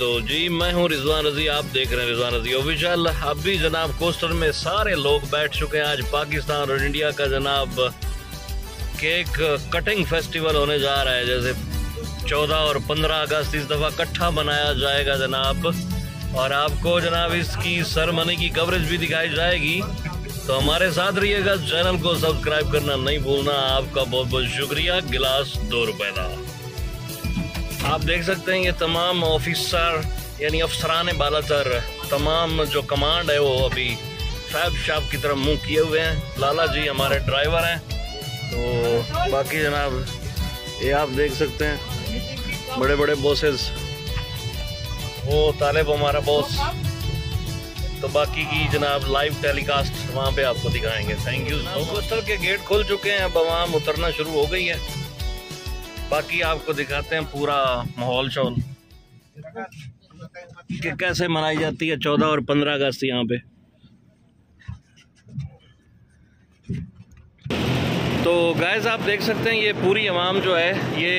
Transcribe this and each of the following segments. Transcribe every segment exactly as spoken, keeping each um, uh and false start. तो जी मैं हूँ रिजवान रजी, आप देख रहे हैं रिजवान रजी ऑफिशियल। अभी जनाब कोस्टर में सारे लोग बैठ चुके हैं। आज पाकिस्तान और इंडिया का जनाब केक कटिंग फेस्टिवल होने जा रहा है। जैसे चौदह और पंद्रह अगस्त इस दफ़ा इकट्ठा मनाया जाएगा जनाब, और आपको जनाब इसकी सरमनी की कवरेज भी दिखाई जाएगी। तो हमारे साथ रहिएगा, चैनल को सब्सक्राइब करना नहीं भूलना। आपका बहुत बहुत शुक्रिया। गिलास दो रुपए का। आप देख सकते हैं ये तमाम ऑफिसर यानी अफसरान बाला तर तमाम जो कमांड है वो अभी फैब शॉप की तरफ मुंह किए हुए हैं। लाला जी हमारे ड्राइवर हैं। तो बाकी जनाब ये आप देख सकते हैं बड़े बड़े बॉसेस, वो तालिब हमारा बॉस। तो बाकी की जनाब लाइव टेलीकास्ट वहाँ पे आपको दिखाएंगे। Thank you. कोस्टल के गेट खुल चुके हैं, अब आवाम उतरना शुरू हो गई है। बाकी आपको दिखाते हैं पूरा माहौल शौल कि कैसे मनाई जाती है चौदह और पंद्रह अगस्त यहाँ पे। तो गाइस आप देख सकते हैं ये पूरी आवाम जो है ये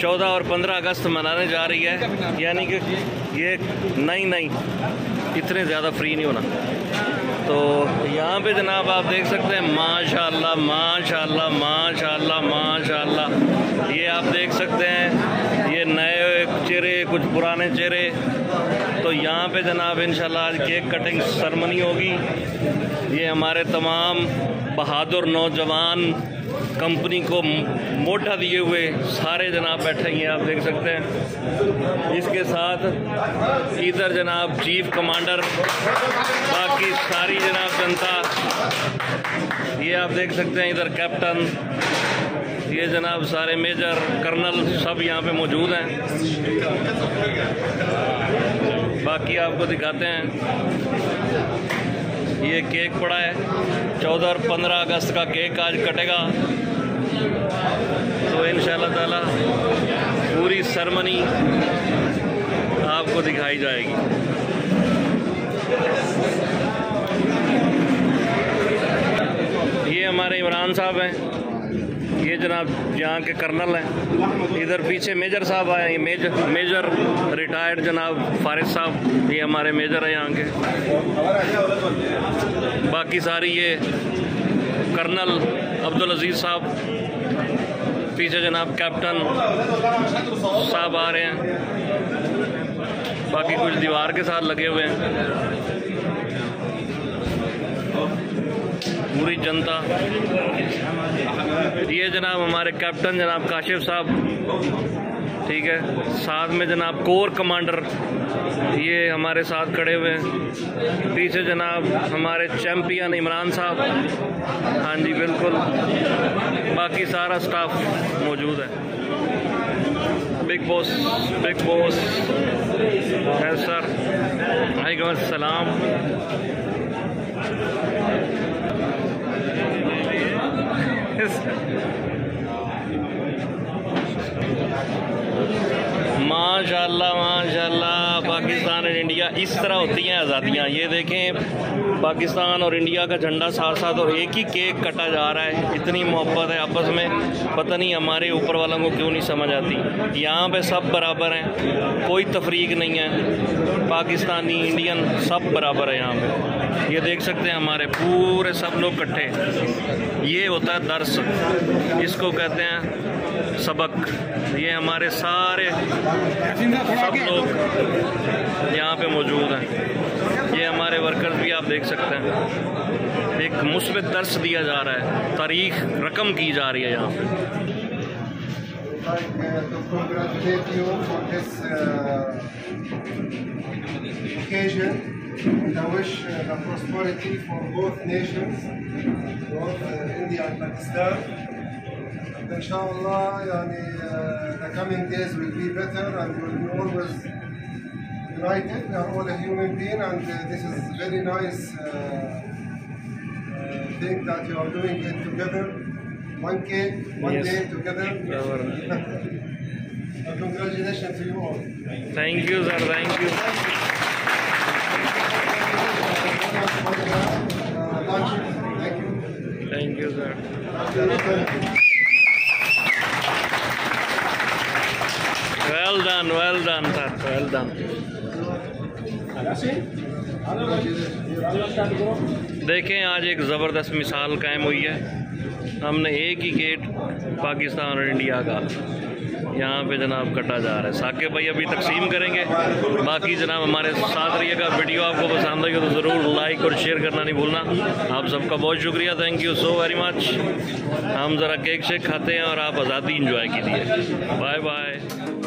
चौदह और पंद्रह अगस्त मनाने जा रही है, यानी कि ये नहीं नहीं इतने ज़्यादा फ्री नहीं होना। तो यहाँ पे जनाब आप देख सकते हैं माशाल्लाह माशाल्लाह माशाल्लाह माशाल्लाह। ये आप देख सकते हैं ये नए चेहरे, कुछ पुराने चेहरे। तो यहाँ पे जनाब इंशाल्लाह आज केक कटिंग सेरेमनी होगी। ये हमारे तमाम बहादुर नौजवान कंपनी को मोटा दिए हुए सारे जनाब बैठे हैं, आप देख सकते हैं। इसके साथ इधर जनाब चीफ कमांडर, बाकी सारी जनाब जनता, ये आप देख सकते हैं इधर कैप्टन, ये जनाब सारे मेजर कर्नल सब यहाँ पे मौजूद हैं। बाकी आपको दिखाते हैं ये केक पड़ा है। चौदह और पंद्रह अगस्त का केक आज कटेगा। तो इंशाल्लाह ताला पूरी सेरेमनी आपको दिखाई जाएगी। ये हमारे इमरान साहब हैं, ये जनाब यहाँ के कर्नल हैं। इधर पीछे मेजर साहब आए, ये मेजर मेजर रिटायर्ड जनाब फारिस साहब, ये हमारे मेजर हैं यहाँ के। बाकी सारी ये कर्नल अब्दुल अजीज साहब, पीछे जनाब कैप्टन साहब आ रहे हैं। बाकी कुछ दीवार के साथ लगे हुए हैं। पूरी जनता, ये जनाब हमारे कैप्टन जनाब काशिफ साहब, ठीक है। साथ में जनाब कोर कमांडर ये हमारे साथ खड़े हुए हैं। पीछे जनाब हमारे चैंपियन इमरान साहब, हाँ जी बिल्कुल। बाकी सारा स्टाफ मौजूद है। बिग बॉस बिग बॉस है सर, वालेकुम सलाम। माशाल्लाह माशाल्लाह। पाकिस्तान और इंडिया इस तरह होती हैं आज़ादियाँ। ये देखें पाकिस्तान और इंडिया का झंडा साथ साथ और एक ही केक कटा जा रहा है। इतनी मोहब्बत है आपस में, पता नहीं हमारे ऊपर वालों को क्यों नहीं समझ आती। यहाँ पे सब बराबर हैं, कोई तफरीक नहीं है। पाकिस्तानी इंडियन सब बराबर है यहाँ पे। ये देख सकते हैं हमारे पूरे सब लोग इकट्ठे। ये होता है दर्स, इसको कहते हैं सबक। ये हमारे सारे सब लोग यहाँ पे मौजूद हैं। ये हमारे वर्कर्स भी आप देख सकते हैं। एक मुस्बित दर्स दिया जा रहा है, तारीख रकम की जा रही है यहाँ पे। And I wish uh, the prosperity for both nations, both uh, India and Pakistan. And inshallah, yani, uh, the coming days will be better, and we will be always united. We are all a human being, and uh, this is very nice uh, uh, thing that you are doing it together. One cake, one yes. day together. And congratulations to you all. Thank you, sir. Thank you. Thank you. Thank you sir. Well done, well done, sir. Well done. देखें आज एक ज़बरदस्त मिसाल कायम हुई है। हमने एक ही गेट पाकिस्तान और इंडिया का यहाँ पे जनाब कटा जा रहा है। साकिब भाई अभी तकसीम करेंगे, बाकी जनाब हमारे साथ रहिएगा। वीडियो आपको पसंद आई हो तो ज़रूर लाइक और शेयर करना नहीं भूलना। आप सबका बहुत शुक्रिया, thank you so very much. हम ज़रा केक शेक खाते हैं और आप आज़ादी इंजॉय कीजिए। Bye bye.